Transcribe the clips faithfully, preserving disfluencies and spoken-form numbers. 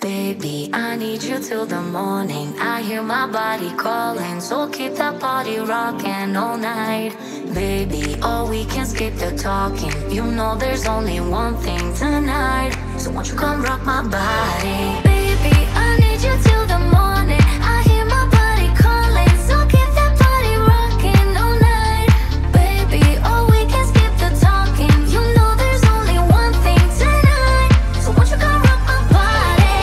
Baby, I need you till the morning. I hear my body calling, so keep that body rocking all night. Baby, oh, we can skip the talking. You know there's only one thing tonight, so won't you come rock my body? Baby, I need you till the morning. I hear my body calling, so keep that body rocking all night. Baby, oh, we can skip the talking. You know there's only one thing tonight, so won't you come rock my body?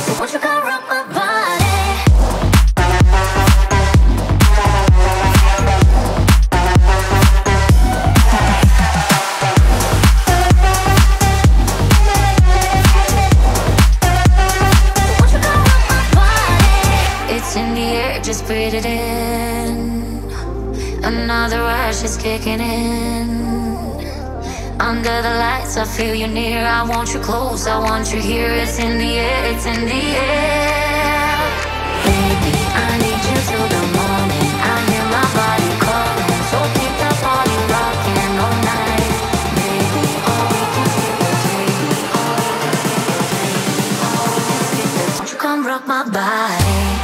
So won't you come rock my body? Just breathe it in. Another rush is kicking in. Under the lights, I feel you near. I want you close, I want you here. It's in the air, it's in the air. Baby, I need you till the morning. I hear my body calling, so keep that body rocking all night. Baby, all we can skip the baby, all we can skip the baby, all we can skip the. Won't you come rock my body?